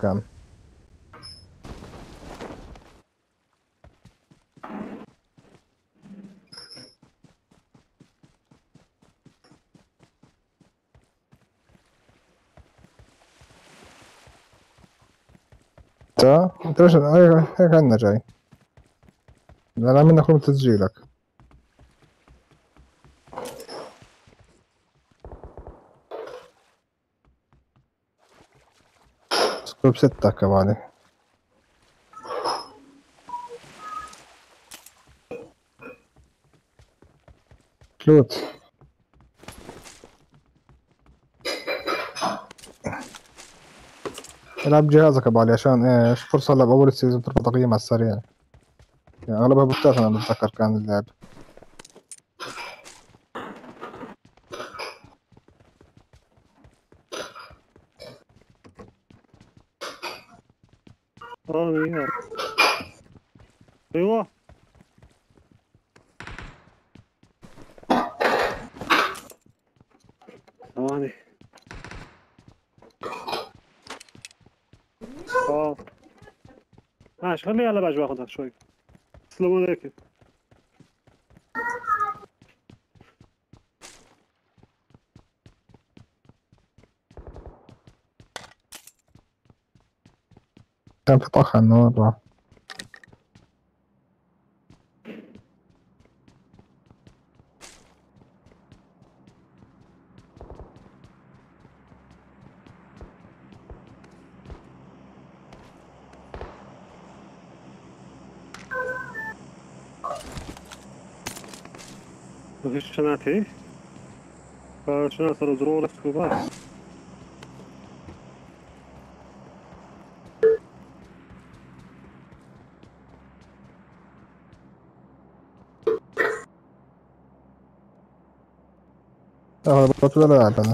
Come. Co? Proszę, no jak inaczej. Nalamy na chłopce z żylak. Skoro tak wady. Klut. العب جهازك يا بالي عشان ايش فرصه العب اول سيزون ترفع تقييم على السريع يعني اغلبها بوتات انا بتذكر كان اللعب ايوه ثواني ماشي خليه يلا باجي باخذها شوي. السلام عليكم. كان في طخ النور. مفيش شنات هيك فشنات صاروا ضرورة كبار اه بطلت ولا انا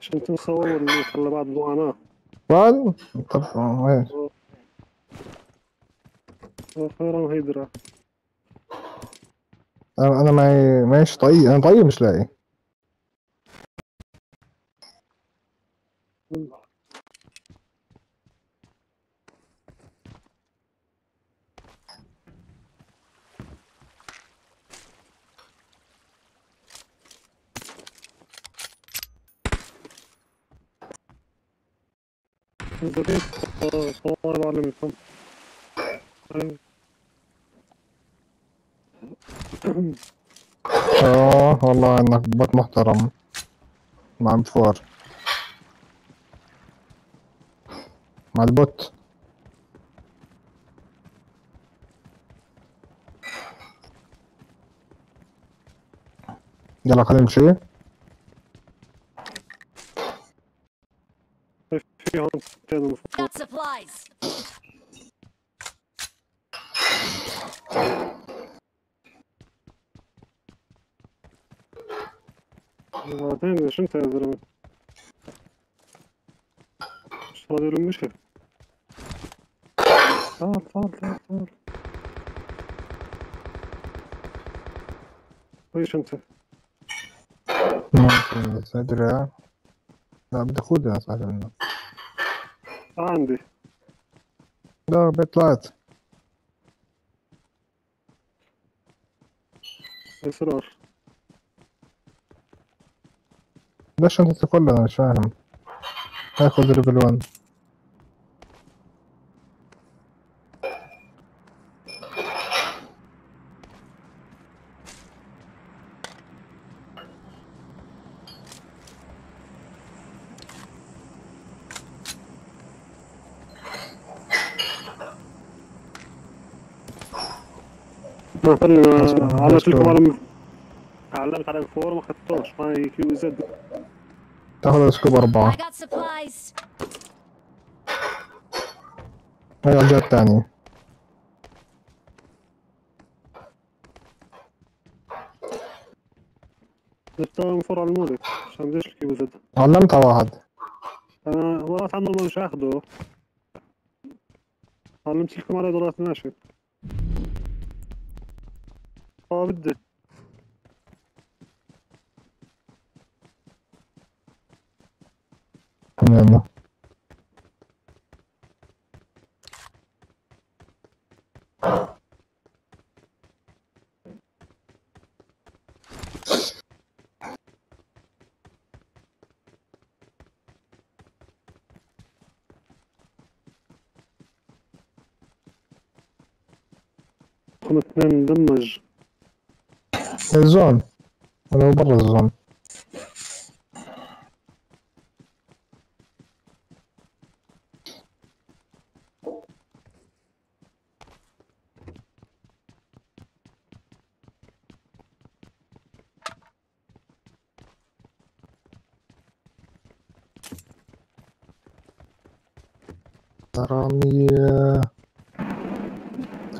عشان تنصور اللي خلى بعض ضوعناه وال؟ طب وين؟ وفيرا هيدرا انا معيش طقيق انا طقيق مش لاقي الزبيب صور بعلمكم اه والله انك بط محترم مع مفور مع البط يلا خلينا نمشي هون كانوا مفروض بعدين شو انت يا زلمة مش راضي يلم مشي تعال تعال تعال تعال ويش انت صدرة لا بدي اخذها صح منه عندي لا بطلعت اصرار ليش انت تقول انا مش فاهم هاخذ ليفل 1 مثلا علمت لكم على علمت على الفور ما خدتوش معي كيو زد تاخذ اسكوب 4 هاي الجهة الثانية جبتها من فرع المولد عشان بديش الكيو زد علمتها واحد هو واقف عنده مش هاخده. علمت لكم على دولار 12. بدي تمام. رقم 2 مدمج الزون، أنا برا الزون. حرامية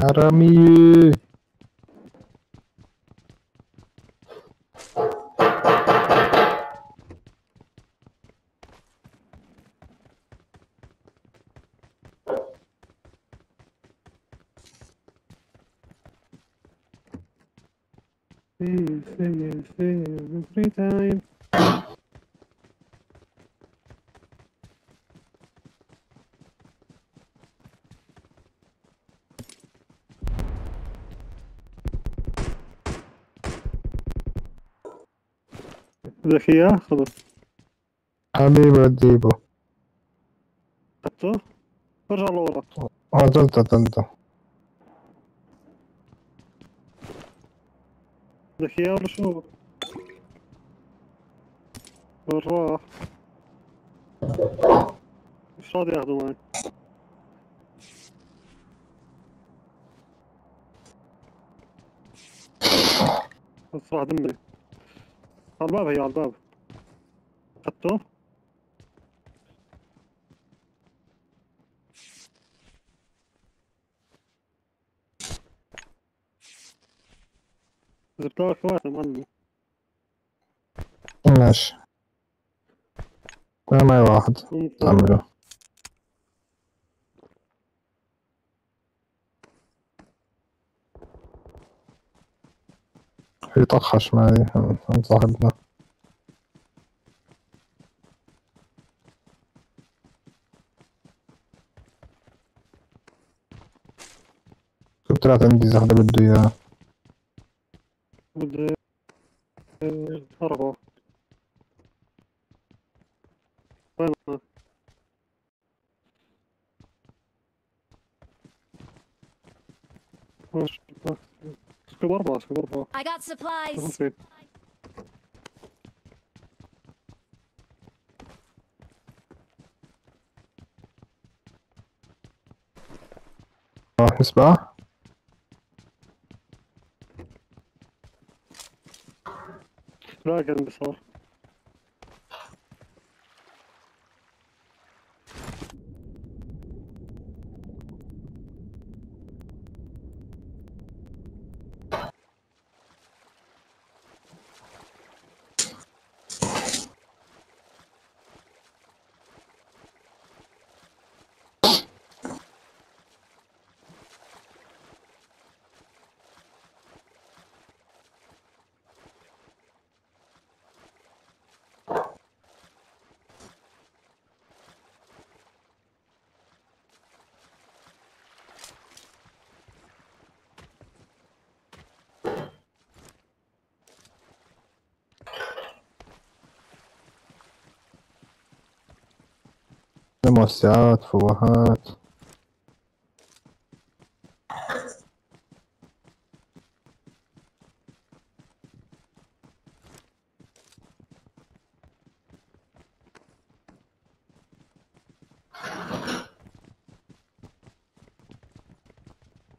حرامية every time. ذكية خلاص حبيبي اديبه خدته ارجع لورا تنتا ذكية ولا شو؟ وين راح؟ مش راضي ياخذوا معي بس راح دمي على الباب، هي على الباب اخذته جبت لها اخواتها معلم. ماشي أنا معي واحد أعمله في طخش معي عن صاحبنا. شوف طلعت عندي زحدة بده إياها، بده أربعة I got supplies. Hisbah. لا كان بصار. موسعات فوهات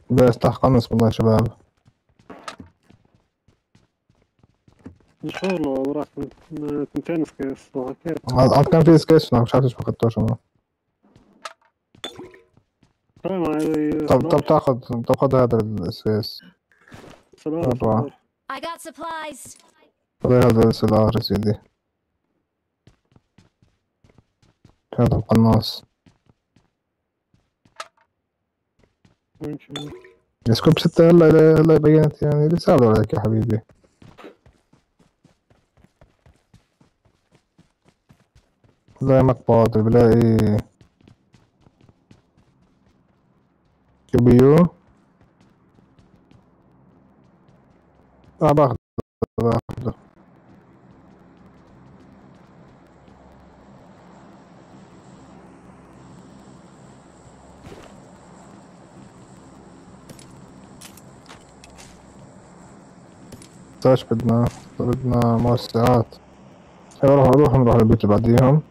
بس تحت قمص. والله شباب ان شاء الله وراك 200 سكيس عاد كان في سكيس مش عارف ليش ما اخذتوش. انا طب تاخذ هذا الاساس سلاح. I got supplies. هذا السلاح يا سيدي هذا القناص. سكوب 6 هلا بينت يعني لسه عبدو عليك يا حبيبي. بلاقي مقبض، بلاقي كيو بي يو. باخده باخده. طيب بدنا موسعات. نروح البيت اللي بعديهم.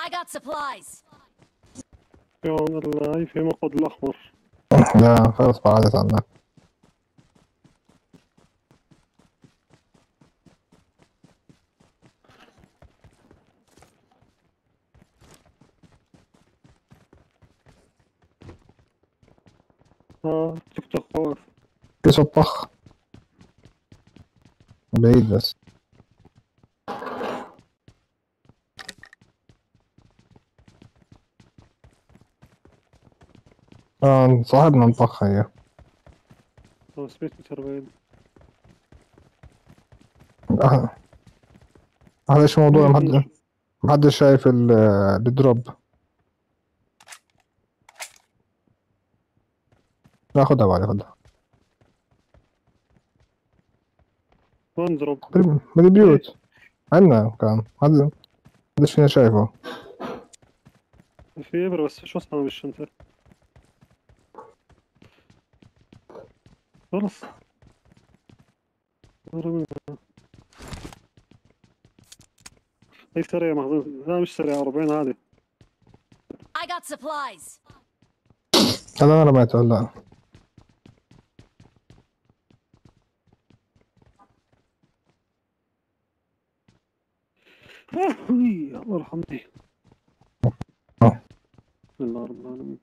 I got supplies. يا الله في مقود الأحمر. لا خلاص بعدت عنها. تيك توك خوف. في سطح. بعيد بس. صاحبنا انطخ هيا 540. هذا ايش موضوع محدش شايف الدروب. لا خدها بعد خدها وين دروب بالبيوت عنا كان محدش فينا شايفه. في ابرة بس شو صنع بالشنطة خلص. هي سريع مخزون. لا مش سريع 40 عادي. I got supplies. هلا انا رميت هلا. الله يرحمني. بسم الله الرحمن الرحيم.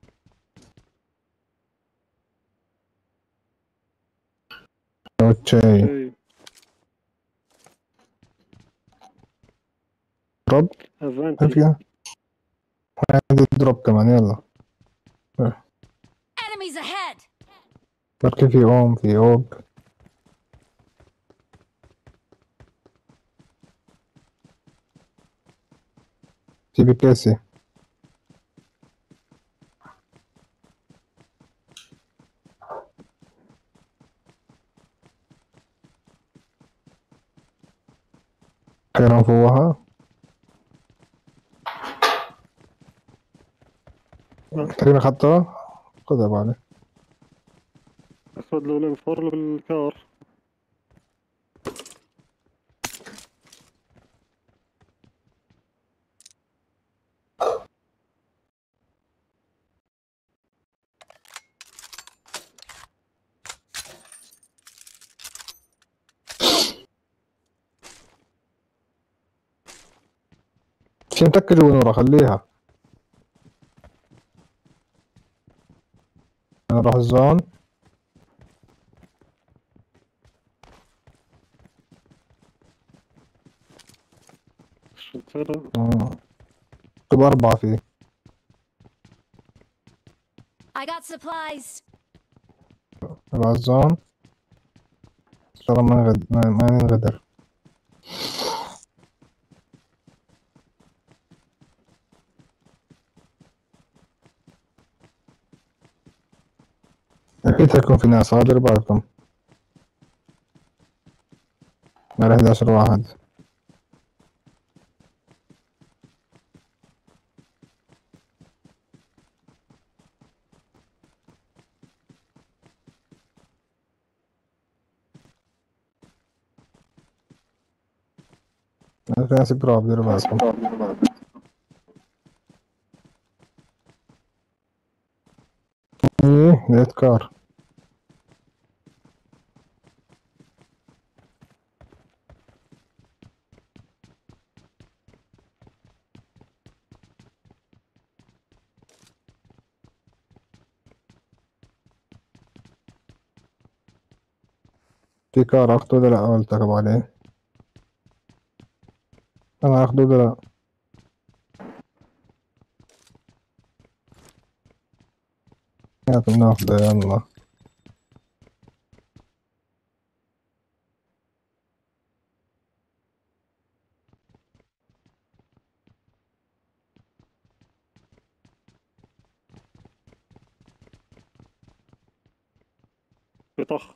اوكي دروب هات عندي دروب كمان يلا. انميز اهيد. بركي في اوم في اوب. في بكاسي كانوا فوها. ترينا خطة خذها بعدين. أسود لو لم فور بالكار. شي متأكد هو نورا خليها. نروح الزون. شطر. طب 4 فيه. I got supplies. نروح الزون. إن شاء الله ما ننغدر. أكيد هيكون في ناس غادر بعضكم على 11 واحد. في ناس كتير غادر بعضكم. إيه لقيت كار. افتكار اخده ولا لا؟ قلت طب عليه انا هاخده ولا لا؟ هات ناخده يلا. طخ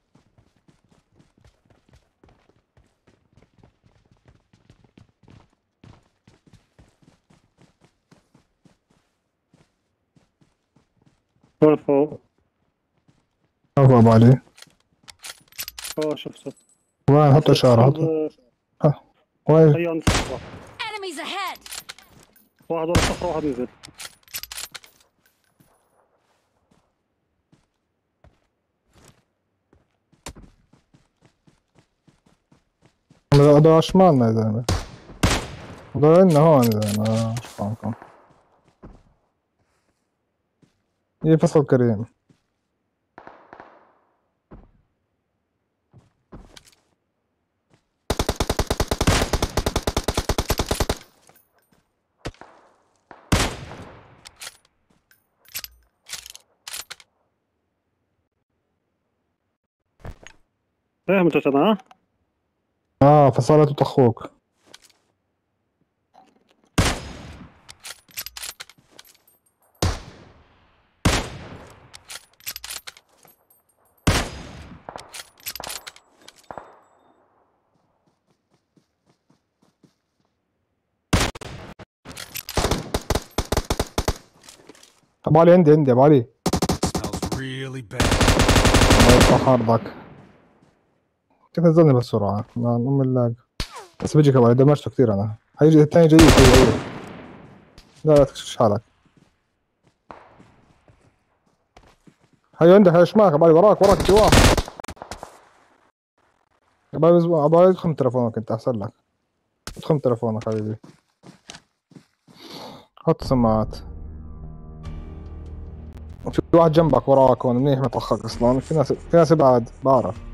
فوق فوق عليه. شفته وين؟ حط اشارة وين؟ هي عند الصخرة. واحد ورا الصخرة واحد نزل. هذا على شمالنا يا زلمة. هذا عندنا هون يا زلمة. شوفانكم ايه فصل كريم. فهمت يا جماعة؟ فصلت وطخوك. ابو علي عندي ابو علي. الله حارضك. كيف نزلني بالسرعة؟ مع ام اللاج. بس بيجيك ابو علي دمجته كثير انا. هيجي الثاني جاي. لا تكشش حالك. هي عندك هي شمالك ابو علي. وراك في واحد. ابو علي ادخل من تليفونك انت احسن لك. ادخل من تليفونك حبيبي. حط سماعات. في واحد جنبك وراك هون منيح ما تاخرك اصلا. في ناس ابعد بعرف.